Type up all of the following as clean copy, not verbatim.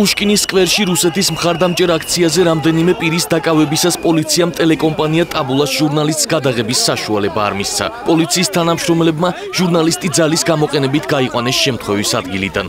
Pushkinis skvershi Rusetis მხარდამჭერ აქციაზე რამდენიმე პირის დაკავებისას პოლიციამ ტელეკომპანია Tabulas ჟურნალისტს გადაღების საშუალება არ მისცა. Პოლიციის თანამშრომლებმა ჟურნალისტი ძალის გამოყენებით გაიყვანეს შემთხვევის ადგილიდან.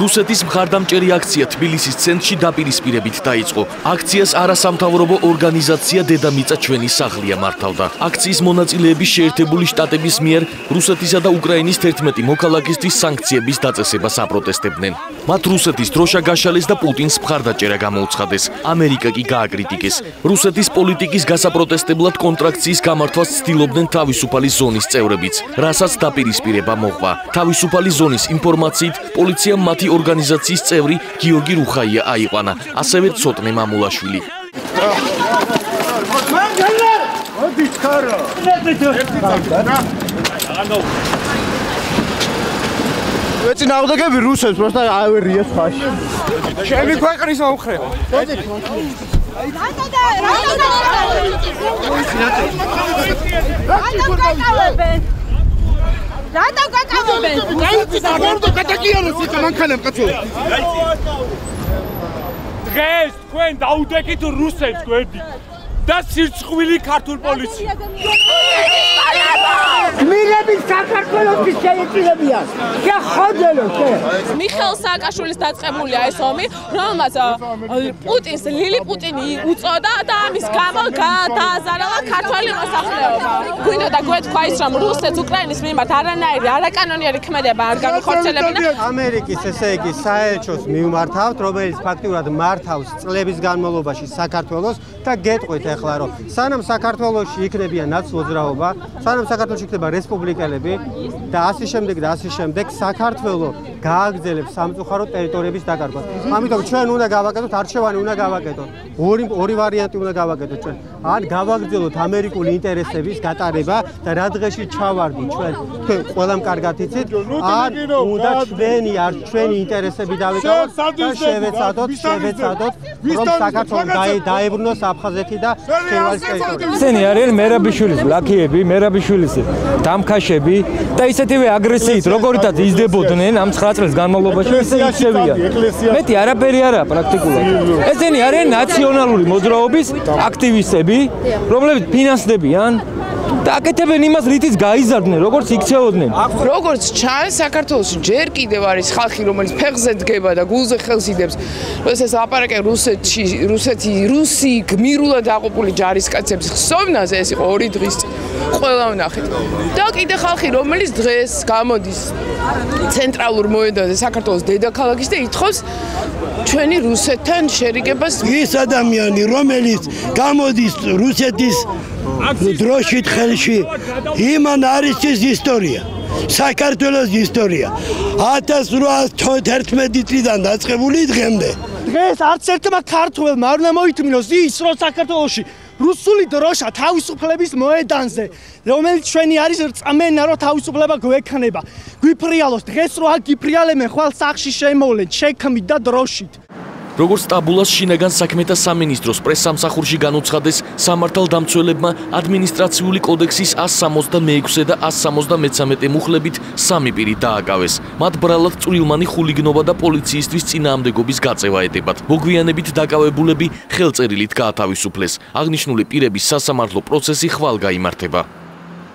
რუსეთის მხარდამჭერი აქცია თბილისის ცენტრში დაპირისპირებით დაიწყო. Აქციას არასამთავრობო ორგანიზაცია დედამიწა ჩვენი სახლია მართავდა. Აქციის მონაწილეები შეერთებული შტატების მიერ რუსეთისა და უკრაინის 11 მოქალაქისთვის სანქციების დაწესებას აპროტესტებდნენ. მათ რუსეთის დროშა გაშალეს და პუტინს მხარდაჭერა გამოუცხადეს. ამერიკა კი გააკრიტიკეს. რუსეთის პოლიტიკის გასაპროტესტებლად კონტრაქციის გამართვას ცდილობდნენ თავისუფალი ზონის წევრებიც, რასაც დაპირისპირება მოყვა. თავისუფალი ზონის ინფორმაციით, პოლიციამ მათი ორგანიზაციის წევრი გიორგი რუხაია აიყვანა, ასევე ცოტნე მამულაშვილი. Ეწინააღმდეგები რუსებს просто აევერიეს ხაში. Ჩემი ქვეყნის მომხრეა. Rata gakaveben. Gaitsis amordo gatakianos ika mankanam qatso. Დღეს თქვენ დაუდეკით რუსეთს გვერდით და სირცხვილი ქართულ პოლიციას. გმირები საქართველოსთვის შეეწირებიან. გეხოდელოთ. მიხეილ სააკაშვილის დაწყებულია ეს ომი, რომელმაც პუტინს ლილიპუტინი უწოდა და ამის გამო დააზარალა ქართველი მოსახლეობა. გვინდა გვეთქვა ის, რომ რუსეთს უკრაინის მიმართ არანაირი არაკანონიერი ქმედება არ განხორციელებინა. ამერიკის, ესე იგი, საელჩოს მიმართავთ, რომელიც ფაქტიურად მართავს წლების განმავლობაში საქართველოს და გეტყვით ახლა, რომ სანამ საქართველოში იქნებიან ნაცვოძრაობა, სანამ საქართველოში იქნება რესპუბლიკელები და ასე შემდეგ საქართველო გააგრძელებს სამწუხარო ტერიტორიების დაკარგვას. ამიტომ ჩვენ უნდა გავაკეთოთ, არჩევანი უნდა გავაკეთოთ. ორი ვარიანტი უნდა გავაკეთოთ ჩვენ. ან გავაგრძელოთ ამერიკული ინტერესების გატარება და რა დღეში ჩავარდით ჩვენ ყველამ კარგად იცით, ან უნდა ჩვენი ინტერესები დავიკავოთ და შევეცადოთ, რომ საქართველო დაებრუნოს აფხაზეთი და ქერვალის ტერიტორია. ესენი არიან მერაბიშვილის ლაქიები, მერაბიშვილის დამქაშები და ისეთივე აგრესიით, როგორითაც იზრდებოდნენ ამ 9 წლის განმავლობაში, ისე იქცევიან. მეტი არაფერი არაა პრაქტიკულად. ესენი არიან ნაციონალური მოძრაობის აქტივისტები, რომლებიც ფინანსდებიან და აკეთებენ იმას, რითიც გაიზარდნენ, როგორც იქცეოდნენ. როგორც ჩანს, საქართველოში ჯერ კიდევ არის ხალხი, რომელიც ფეხზე დგება და გულზე ხელს იდებს. ეს აპარაკებს რუსეთში, რუსი გმირულად აყოფილი ჯარისკაცების ხსოვნაზე, ეს იყო 2 დღის ყველა ვნახეთ. და კიდე ხალხი, რომელიც დღეს გამოდის ცენტრალურ მოედანზე, საქართველოს დედაქალაქში და ითხოვს ჩვენი რუსეთთან შერიგებას. ის ადამიანი, რომელიც გამოდის რუსეთის დროშით ხელში, იმან არის ის ისტორია, საქართველოს ისტორია. 1811 წლიდან დაწყებული დღემდე. დღეს არც ერთმა ქართველმა არ უნდა მოითმინოს ის, რომ საქართველოში რუსული დროშა თავისუფლების მოედანზე, რომელიც ჩვენი არის რწმენა, რომ თავისუფლება გვექნება, გვიფრიალოს. დღეს რო აგიფრიალებენ ხვალ სახში შემოვლენ, შექმნით და დროშით. Როგორც Tabulas შინაგან საქმეთა სამინისტროს პრესსამსახურში განუცხადეს, სამართალდამცველებმა ადმინისტრაციული კოდექსის 166 და 173 მუხლებით 3 პირი დააკავეს. მათ ბრალად წვრილმანი ხულიგნობა და პოლიციისთვის წინააღმდეგობის გაწევა ედებათ. მოგვიანებით დაკავებულები ხელწერილით გაათავისუფლეს. აღნიშნული პირების სასამართლო პროცესი ხვალ გაიმართება.